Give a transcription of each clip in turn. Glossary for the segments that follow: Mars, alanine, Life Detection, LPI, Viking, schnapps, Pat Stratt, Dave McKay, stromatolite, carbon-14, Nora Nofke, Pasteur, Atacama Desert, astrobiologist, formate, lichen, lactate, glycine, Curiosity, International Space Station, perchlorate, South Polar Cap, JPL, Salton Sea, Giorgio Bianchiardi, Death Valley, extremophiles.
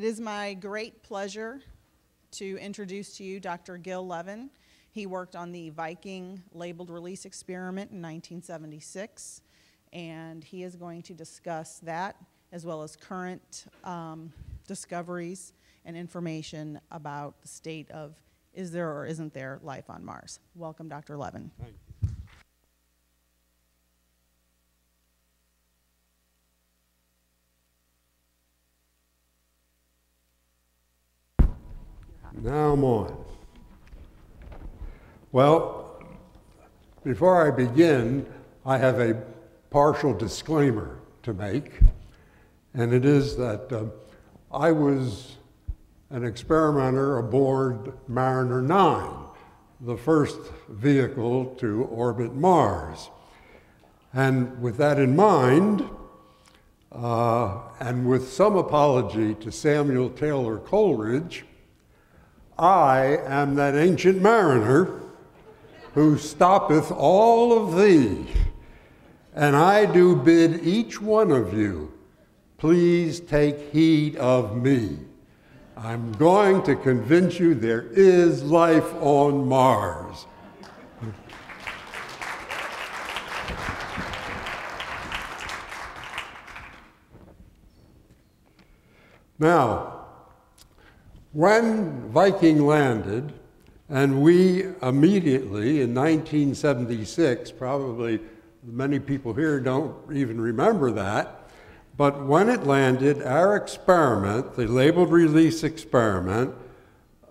It is my great pleasure to introduce to you Dr. Gil Levin. He worked on the Viking Labeled Release Experiment in 1976, and he is going to discuss that as well as current discoveries and information about the state of is there or isn't there life on Mars. Welcome, Dr. Levin. Thanks. Now I'm on. Well, before I begin, I have a partial disclaimer to make, and it is that I was an experimenter aboard Mariner 9, the first vehicle to orbit Mars. And with that in mind, and with some apology to Samuel Taylor Coleridge, I am that ancient mariner who stoppeth all of thee, and I do bid each one of you, please take heed of me. I'm going to convince you there is life on Mars. Now, when Viking landed, and we immediately, in 1976, probably many people here don't even remember that, but when it landed, our experiment, the labeled release experiment,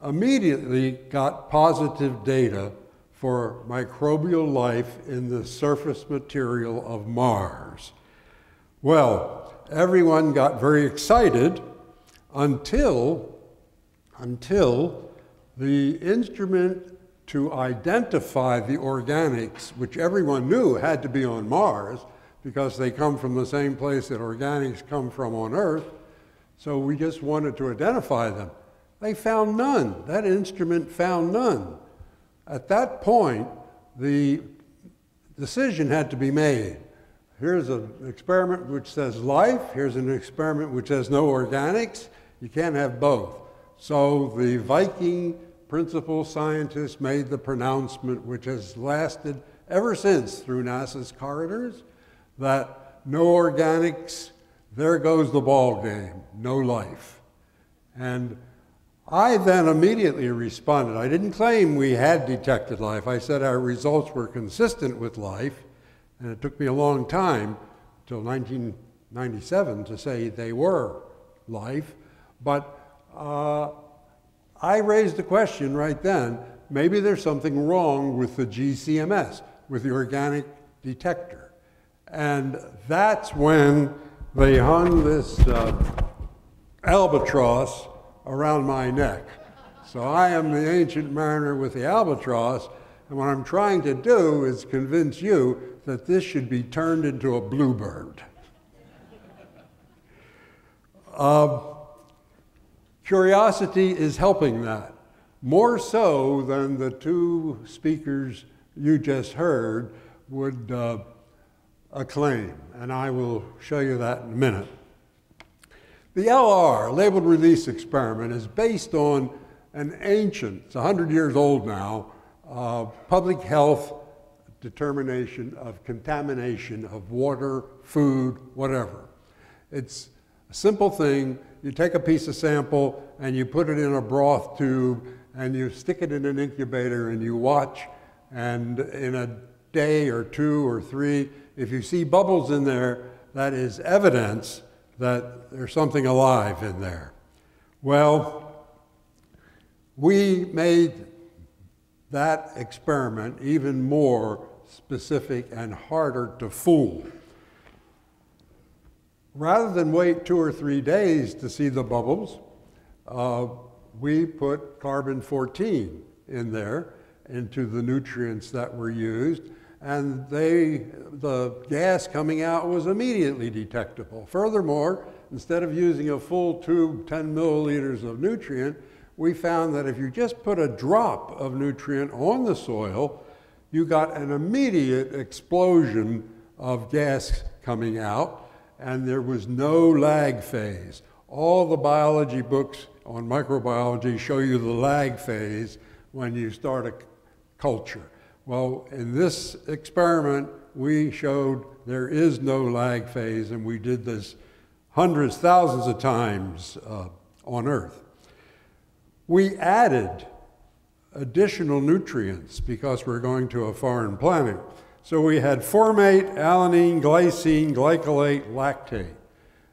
immediately got positive data for microbial life in the surface material of Mars. Well, everyone got very excited until the instrument to identify the organics, which everyone knew had to be on Mars because they come from the same place that organics come from on Earth, so we just wanted to identify them. They found none. That instrument found none. At that point, the decision had to be made. Here's an experiment which says life. Here's an experiment which has no organics. You can't have both. So the Viking principal scientist made the pronouncement, which has lasted ever since through NASA's corridors, that no organics, there goes the ball game, no life. And I then immediately responded. I didn't claim we had detected life. I said our results were consistent with life, and it took me a long time, till 1997, to say they were life. But I raised the question right then, maybe there's something wrong with the GCMS, with the organic detector. And that's when they hung this albatross around my neck. So I am the ancient mariner with the albatross, and what I'm trying to do is convince you that this should be turned into a bluebird. Curiosity is helping that, more so than the two speakers you just heard would acclaim, and I will show you that in a minute. The LR, Labeled Release Experiment, is based on an ancient, it's 100 years old now, public health determination of contamination of water, food, whatever. It's a simple thing. You take a piece of sample and you put it in a broth tube and you stick it in an incubator and you watch, and in a day or two or three, if you see bubbles in there, that is evidence that there's something alive in there. Well, we made that experiment even more specific and harder to fool. Rather than wait 2 or 3 days to see the bubbles, we put carbon-14 in there, into the nutrients that were used, and the gas coming out was immediately detectable. Furthermore, instead of using a full tube, 10 milliliters of nutrient, we found that if you just put a drop of nutrient on the soil, you got an immediate explosion of gas coming out, and there was no lag phase. All the biology books on microbiology show you the lag phase when you start a culture. Well, in this experiment, we showed there is no lag phase, and we did this hundreds, thousands of times on Earth. We added additional nutrients because we're going to a foreign planet. So we had formate, alanine, glycine, glycolate, lactate.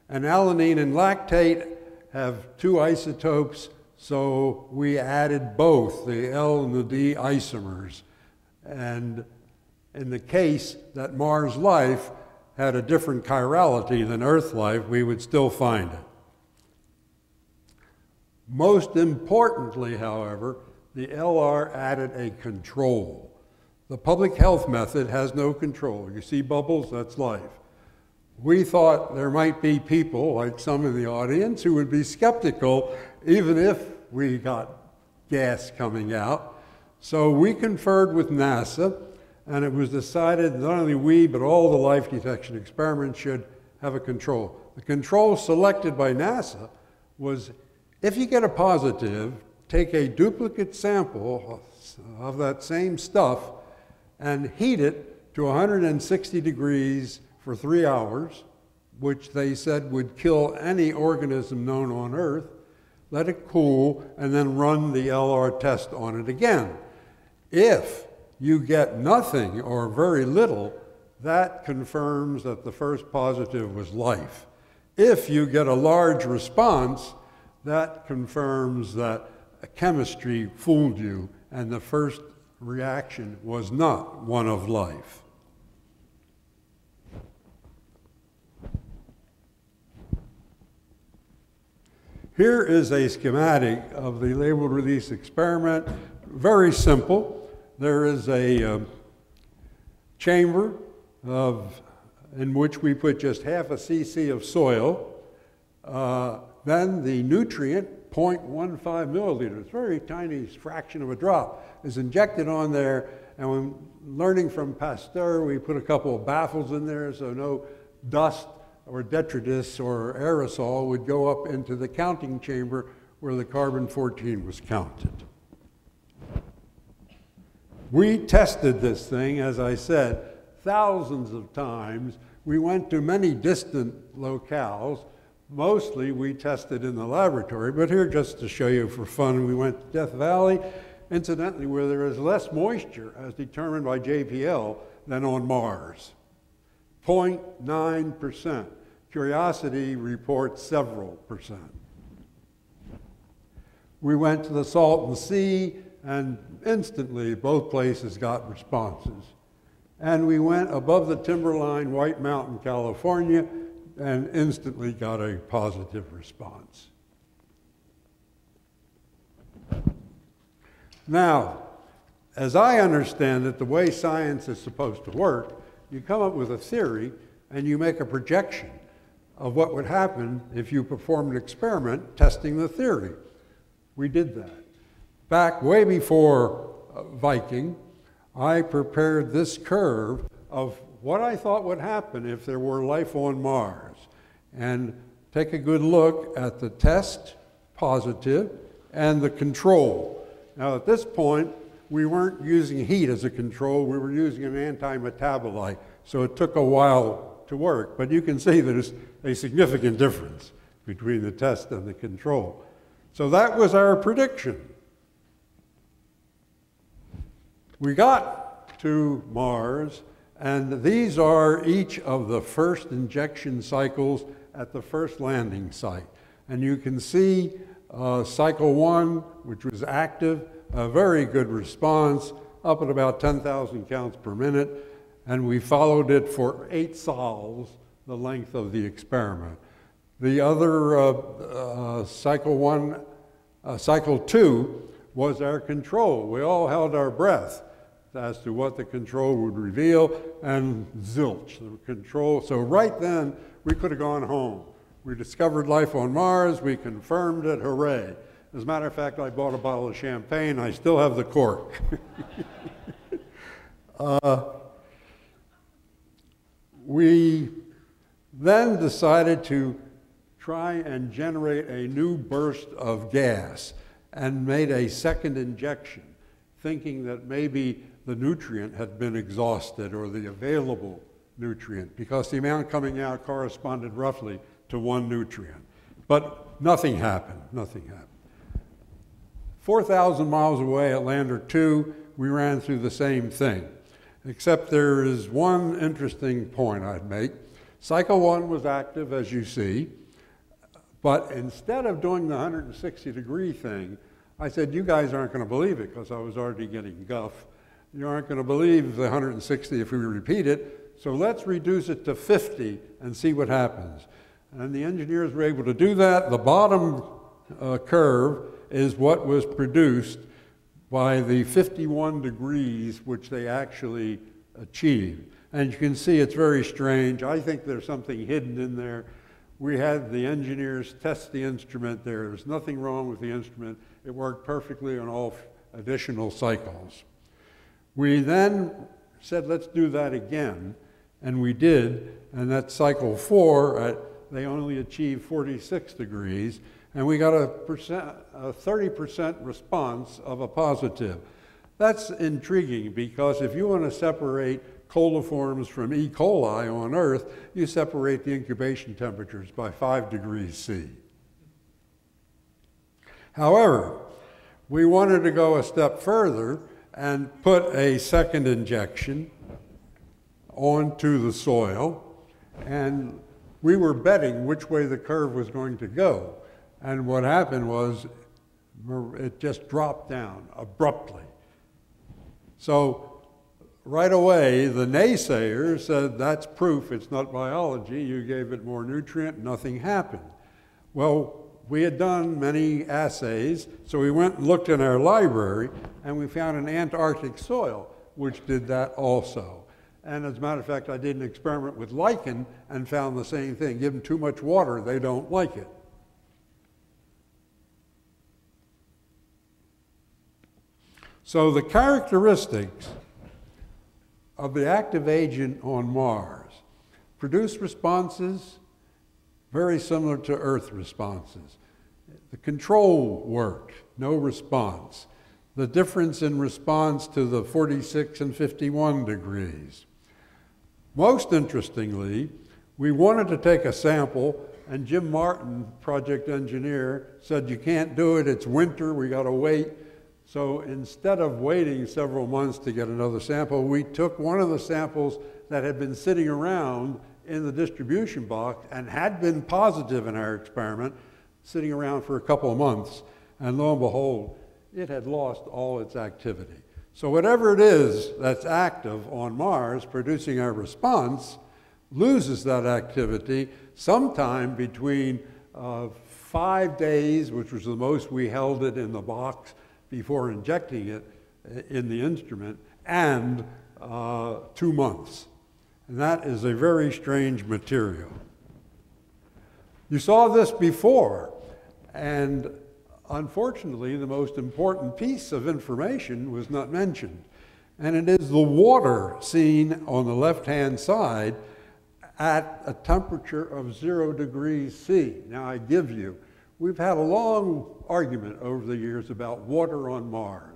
And alanine and lactate have two isotopes, so we added both, the L and the D isomers. And in the case that Mars life had a different chirality than Earth life, we would still find it. Most importantly, however, the LR added a control. The public health method has no control. You see bubbles, that's life. We thought there might be people, like some in the audience, who would be skeptical even if we got gas coming out. So we conferred with NASA, and it was decided not only we, but all the life detection experiments should have a control. The control selected by NASA was, if you get a positive, take a duplicate sample of that same stuff and heat it to 160 degrees for 3 hours, which they said would kill any organism known on Earth, let it cool, and then run the LR test on it again. If you get nothing or very little, that confirms that the first positive was life. If you get a large response, that confirms that chemistry fooled you and the first reaction was not one of life. Here is a schematic of the labeled release experiment. Very simple. There is a chamber in which we put just half a cc of soil. Then the nutrient, 0.15 milliliters, very tiny fraction of a drop, is injected on there. And when learning from Pasteur, we put a couple of baffles in there so no dust or detritus or aerosol would go up into the counting chamber where the carbon-14 was counted. We tested this thing, as I said, thousands of times. We went to many distant locales. Mostly we tested in the laboratory, but here just to show you for fun, we went to Death Valley, incidentally, where there is less moisture as determined by JPL than on Mars. 0.9%. Curiosity reports several percent. We went to the Salton Sea, and instantly both places got responses. And we went above the timberline, White Mountain, California, and instantly got a positive response. Now, as I understand it, the way science is supposed to work, you come up with a theory and you make a projection of what would happen if you performed an experiment testing the theory. We did that. Back way before Viking, I prepared this curve of what I thought would happen if there were life on Mars. And take a good look at the test, positive, and the control. Now at this point, we weren't using heat as a control, we were using an anti-metabolite. So it took a while to work, but you can see there's a significant difference between the test and the control. So that was our prediction. We got to Mars, and these are each of the first injection cycles at the first landing site. And you can see cycle one, which was active, a very good response, up at about 10,000 counts per minute, and we followed it for 8 sols, the length of the experiment. The other cycle two was our control. We all held our breath as to what the control would reveal, and zilch, the control. So right then, we could have gone home. We discovered life on Mars, we confirmed it, hooray. As a matter of fact, I bought a bottle of champagne. I still have the cork. We then decided to try and generate a new burst of gas and made a second injection, thinking that maybe the nutrient had been exhausted or the available nutrient, because the amount coming out corresponded roughly to one nutrient. But nothing happened, nothing happened. 4,000 miles away at Lander 2, we ran through the same thing, except there is one interesting point I'd make. Cycle 1 was active, as you see, but instead of doing the 160-degree thing, I said, you guys aren't going to believe it, because I was already getting guff. You aren't going to believe the 160 if we repeat it, so let's reduce it to 50 and see what happens. And the engineers were able to do that. The bottom curve is what was produced by the 51 degrees which they actually achieved. And you can see it's very strange. I think there's something hidden in there. We had the engineers test the instrument there. There's nothing wrong with the instrument. It worked perfectly on all additional cycles. We then said, let's do that again. And we did. And that's cycle 4. They only achieved 46 degrees. And we got a 30% response of a positive. That's intriguing, because if you want to separate coliforms from E. coli on Earth, you separate the incubation temperatures by 5 degrees C. However, we wanted to go a step further and put a second injection onto the soil, and we were betting which way the curve was going to go. And what happened was it just dropped down abruptly. So right away, the naysayers said, that's proof, it's not biology. You gave it more nutrient, nothing happened. Well, we had done many assays, so we went and looked in our library, and we found an Antarctic soil which did that also. And as a matter of fact, I did an experiment with lichen and found the same thing. Give them too much water, they don't like it. So the characteristics of the active agent on Mars produce responses very similar to Earth responses. The control worked, no response. The difference in response to the 46 and 51 degrees. Most interestingly, we wanted to take a sample, and Jim Martin, project engineer, said you can't do it, it's winter, we gotta wait. So instead of waiting several months to get another sample, we took one of the samples that had been sitting around in the distribution box and had been positive in our experiment, sitting around for a couple of months, and lo and behold, it had lost all its activity. So whatever it is that's active on Mars producing our response loses that activity sometime between 5 days, which was the most we held it in the box, before injecting it in the instrument, and 2 months. And that is a very strange material. You saw this before, and unfortunately, the most important piece of information was not mentioned. And it is the water seen on the left-hand side at a temperature of 0 degrees C. Now, I give you, we've had a long argument over the years about water on Mars.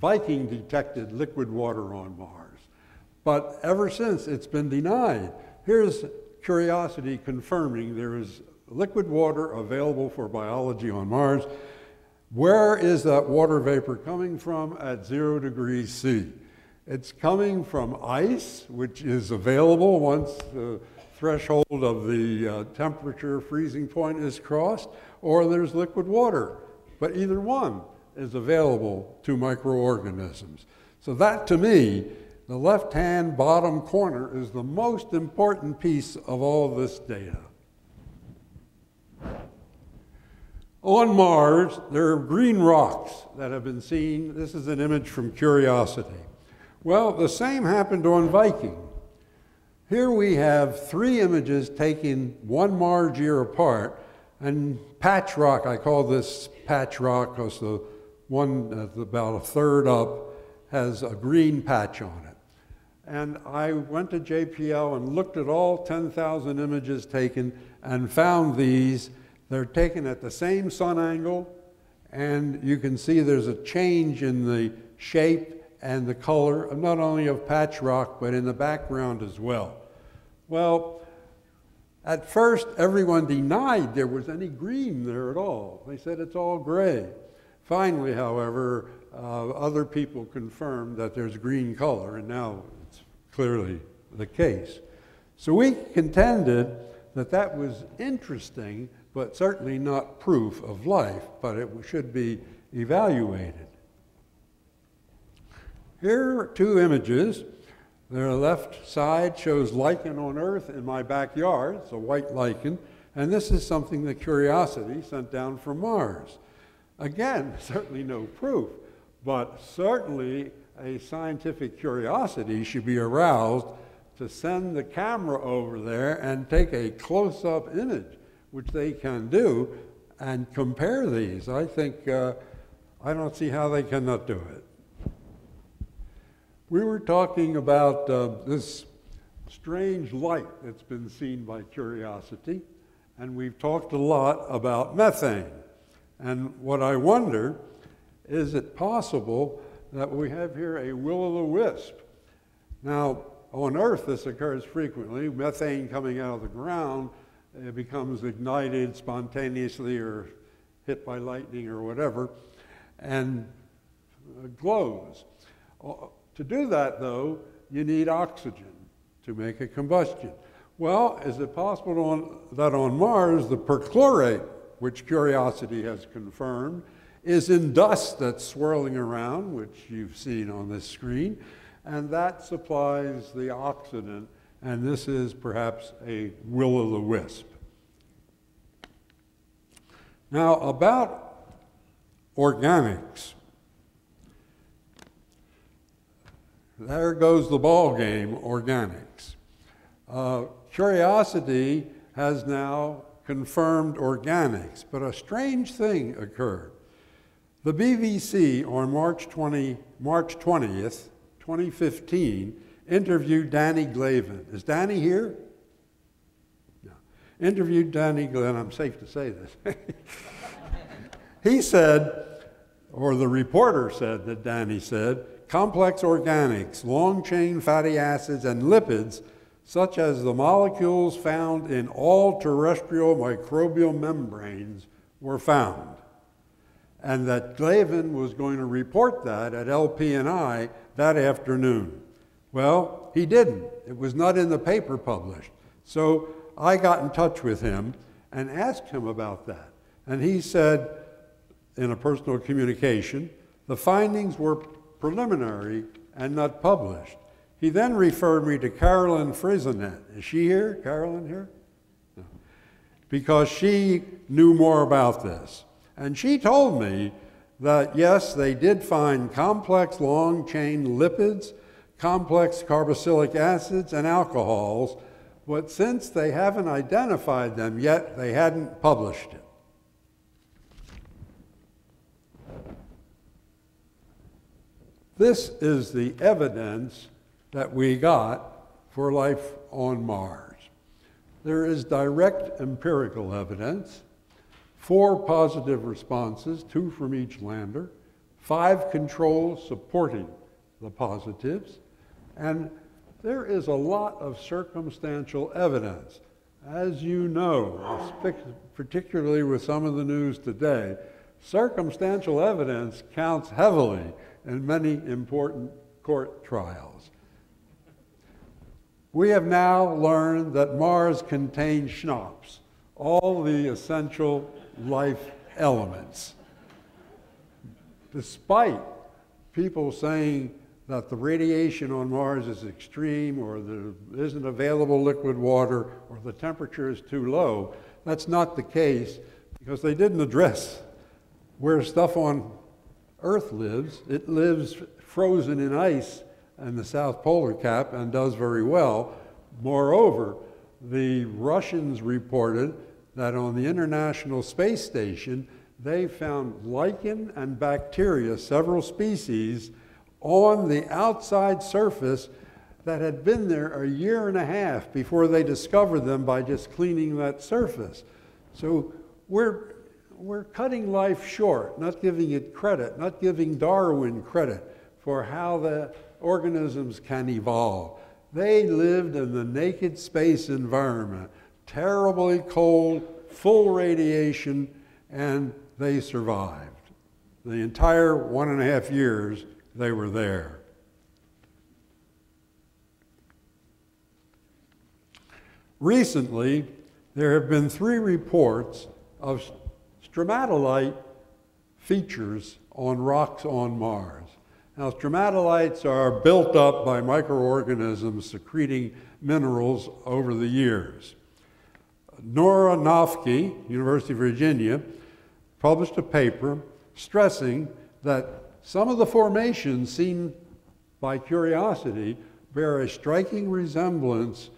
Viking detected liquid water on Mars, but ever since it's been denied. Here's Curiosity confirming there is liquid water available for biology on Mars. Where is that water vapor coming from at 0 degrees C? It's coming from ice, which is available once the threshold of the temperature freezing point is crossed, or there's liquid water. But either one is available to microorganisms. So that, to me, the left-hand bottom corner is the most important piece of all this data. On Mars, there are green rocks that have been seen. This is an image from Curiosity. Well, the same happened on Viking. Here we have 3 images taken 1 Mars year apart, and patch rock, I call this patch rock because the one that's about a third up has a green patch on it. And I went to JPL and looked at all 10,000 images taken and found these, They're taken at the same sun angle, and you can see there's a change in the shape and the color, not only of patch rock, but in the background as well. Well, at first, everyone denied there was any green there at all. They said it's all gray. Finally, however, other people confirmed that there's green color, and now it's clearly the case. So we contended that that was interesting, but certainly not proof of life, but it should be evaluated. Here are two images. Their left side shows lichen on Earth in my backyard. It's a white lichen. And this is something that Curiosity sent down from Mars. Again, certainly no proof, but certainly a scientific curiosity should be aroused to send the camera over there and take a close-up image, which they can do, and compare these. I think, I don't see how they cannot do it. We were talking about this strange light that's been seen by Curiosity, and we've talked a lot about methane. And what I wonder, is it possible that we have here a will-o'-the-wisp? Now, on Earth, this occurs frequently. Methane coming out of the ground, it becomes ignited spontaneously or hit by lightning or whatever, and glows. To do that, though, you need oxygen to make a combustion. Well, is it possible that on Mars, the perchlorate, which Curiosity has confirmed, is in dust that's swirling around, which you've seen on this screen, and that supplies the oxidant, and this is perhaps a will-o'-the-wisp. Now, about organics. There goes the ball game, organics. Curiosity has now confirmed organics, but a strange thing occurred. The BBC on March 20th, 2015, interviewed Danny Glavin. Is Danny here? No. Interviewed Danny Glavin, I'm safe to say this. He said, or the reporter said that Danny said, complex organics, long-chain fatty acids, and lipids, such as the molecules found in all terrestrial microbial membranes, were found. And that Glavin was going to report that at LPI that afternoon. Well, he didn't. It was not in the paper published. So I got in touch with him and asked him about that. And he said, in a personal communication, the findings were preliminary and not published. He then referred me to Carolyn Frizenet. Is she here? Carolyn here? No. Because she knew more about this. And she told me that, yes, they did find complex long-chain lipids, complex carboxylic acids, and alcohols, but since they haven't identified them yet, they hadn't published it. This is the evidence that we got for life on Mars. There is direct empirical evidence, 4 positive responses, 2 from each lander, 5 controls supporting the positives, and there is a lot of circumstantial evidence. As you know, particularly with some of the news today, circumstantial evidence counts heavily in many important court trials. We have now learned that Mars contains schnapps, all the essential life elements. Despite people saying that the radiation on Mars is extreme, or there isn't available liquid water, or the temperature is too low, that's not the case, because they didn't address where stuff on Earth lives. It lives frozen in ice and the South Polar Cap and does very well. Moreover, the Russians reported that on the International Space Station, they found lichen and bacteria, several species, on the outside surface that had been there a year and a half before they discovered them by just cleaning that surface. So We're cutting life short, not giving it credit, not giving Darwin credit for how the organisms can evolve. They lived in the naked space environment, terribly cold, full radiation, and they survived. The entire 1.5 years they were there. Recently, there have been 3 reports of stromatolite features on rocks on Mars. Now, stromatolites are built up by microorganisms secreting minerals over the years. Nora Nofke, University of Virginia, published a paper stressing that some of the formations seen by Curiosity bear a striking resemblance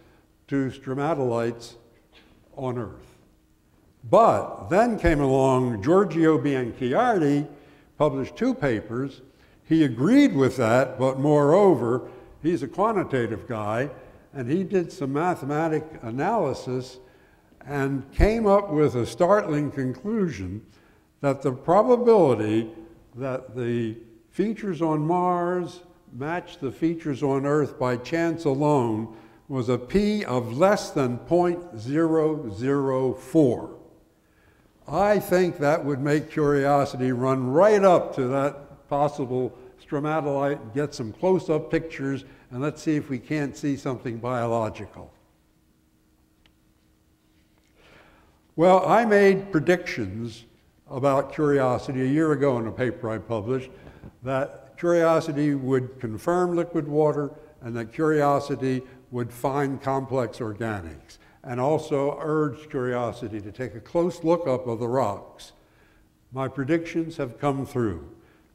to stromatolites on Earth. But then came along Giorgio Bianchiardi, published 2 papers. He agreed with that, but moreover, he's a quantitative guy, and he did some mathematical analysis and came up with a startling conclusion that the probability that the features on Mars matched the features on Earth by chance alone was a p of less than 0.004. I think that would make Curiosity run right up to that possible stromatolite and get some close-up pictures, and let's see if we can't see something biological. Well, I made predictions about Curiosity a year ago in a paper I published that Curiosity would confirm liquid water and that Curiosity would find complex organics, and also urged Curiosity to take a close look up of the rocks. My predictions have come through.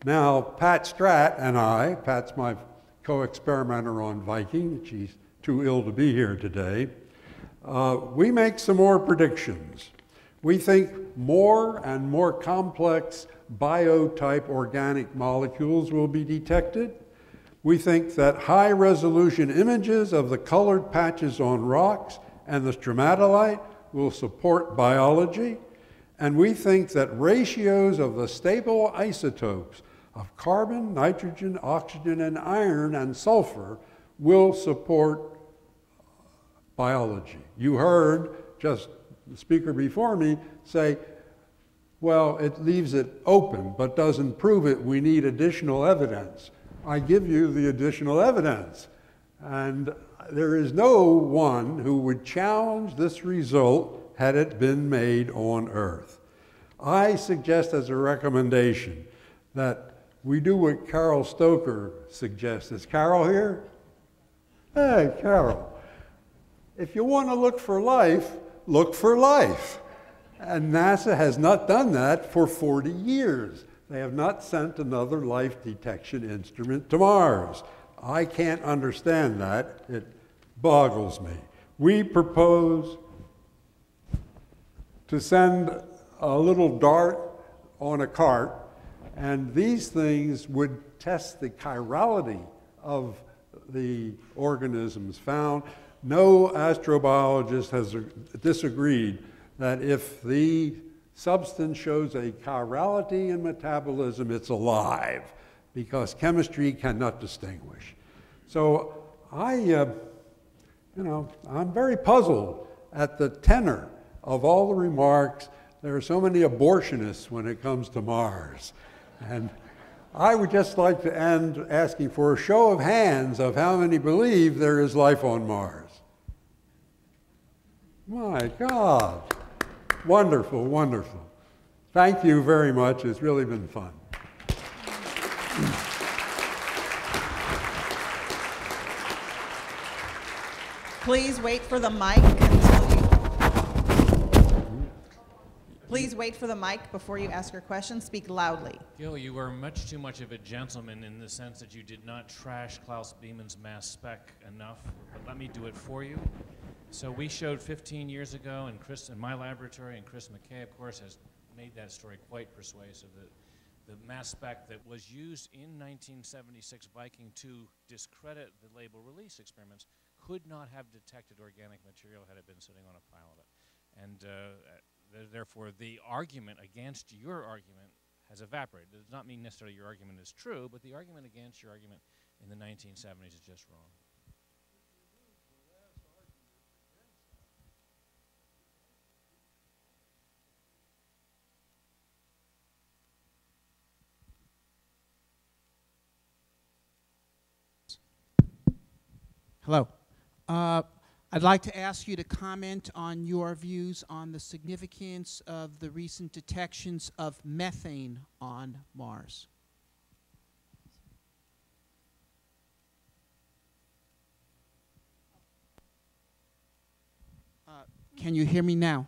Now, Pat Stratt and I, Pat's my co-experimenter on Viking, she's too ill to be here today, we make some more predictions. We think more and more complex biotype organic molecules will be detected. We think that high-resolution images of the colored patches on rocks and the stromatolite will support biology. And we think that ratios of the stable isotopes of carbon, nitrogen, oxygen, and iron, and sulfur will support biology. You heard just the speaker before me say, well, it leaves it open but doesn't prove it. We need additional evidence. I give you the additional evidence. And there is no one who would challenge this result had it been made on Earth. I suggest as a recommendation that we do what Carol Stoker suggests. Is Carol here? Hey, Carol. If you want to look for life. And NASA has not done that for 40 years. They have not sent another life detection instrument to Mars. I can't understand that. It boggles me. We propose to send a little dart on a cart, and these things would test the chirality of the organisms found. No astrobiologist has disagreed that if the substance shows a chirality in metabolism, it's alive, because chemistry cannot distinguish. So I'm very puzzled at the tenor of all the remarks. There are so many abortionists when it comes to Mars. And I would just like to end asking for a show of hands of how many believe there is life on Mars. My God. Wonderful, wonderful. Thank you very much. It's really been fun. Please wait for the mic before you ask your question. Speak loudly. Gil, you were much too much of a gentleman in the sense that you did not trash Klaus Beeman's mass spec enough, but let me do it for you. So we showed 15 years ago in my laboratory, and Chris McKay, of course, has made that story quite persuasive, that the mass spec that was used in 1976 Viking to discredit the label release experiments could not have detected organic material had it been sitting on a pile of it. And Therefore, the argument against your argument has evaporated. It does not mean necessarily your argument is true, but the argument against your argument in the 1970s is just wrong. Hello. I'd like to ask you to comment on your views on the significance of the recent detections of methane on Mars. Can you hear me now?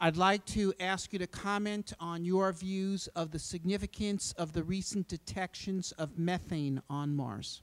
I'd like to ask you to comment on your views of the significance of the recent detections of methane on Mars.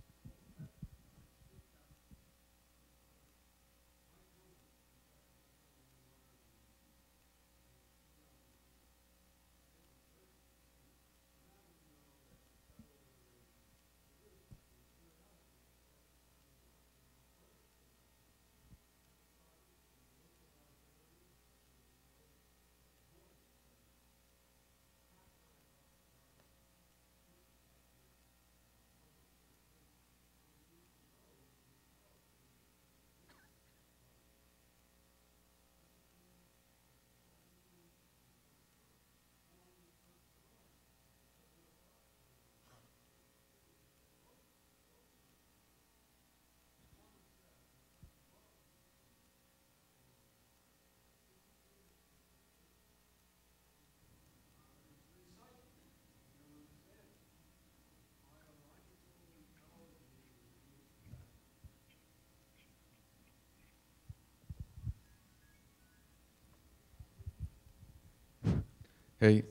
Hey,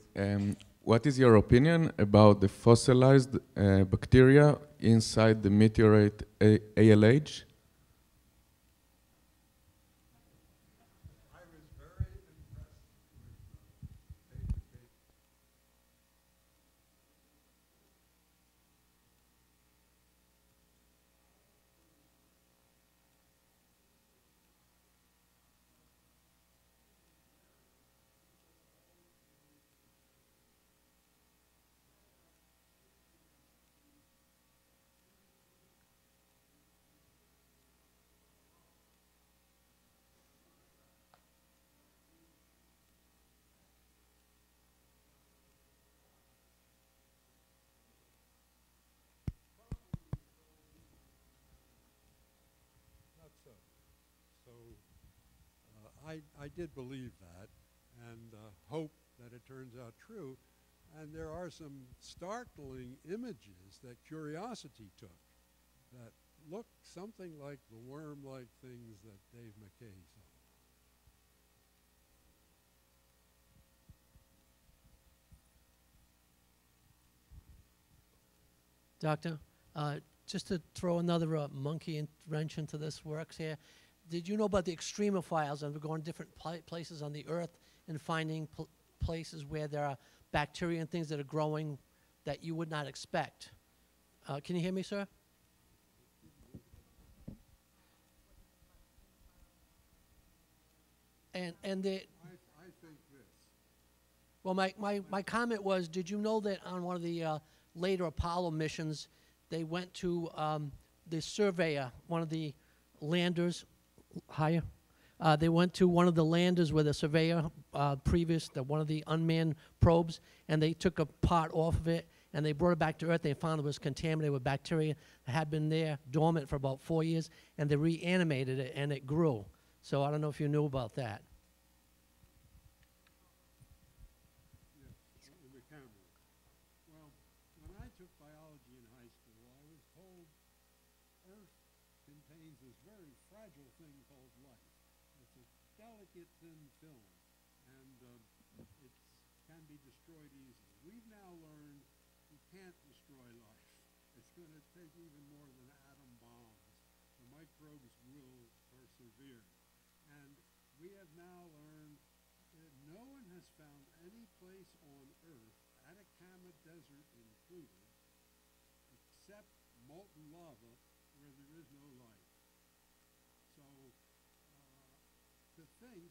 what is your opinion about the fossilized bacteria inside the meteorite ALH? I did believe that and hope that it turns out true. And there are some startling images that Curiosity took that look something like the worm-like things that Dave McKay saw. Doctor, just to throw another monkey wrench into this works here, did you know about the extremophiles? And we're going to different places on the Earth and finding places where there are bacteria and things that are growing that you would not expect. Can you hear me, sir? And the I think this. Well, my comment was, did you know that on one of the later Apollo missions, they went to the surveyor, one of the landers. Higher. They went to one of the landers where the surveyor previous, one of the unmanned probes, and they took a part off of it, and they brought it back to Earth. They found it was contaminated with bacteria that had been there dormant for about 4 years, and they reanimated it, and it grew. So I don't know if you knew about that. Yes, in the camera. Well, when I took biology in high school, I was told Earth contains this very fragile thing called life. It's a delicate thin film, and it can be destroyed easily. We've now learned you can't destroy life. It's going to take even more than atom bombs. The microbes will persevere. And we have now learned that no one has found any place on Earth, Atacama Desert included, except molten lava, where there is no life. So to think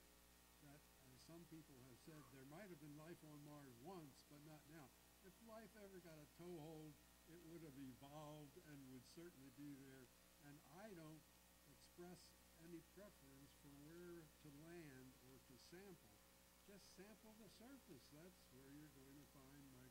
that, as some people have said there might have been life on Mars once, but not now. If life ever got a toehold, it would have evolved and would certainly be there. And I don't express any preference for where to land or to sample. Just sample the surface. That's where you're going to find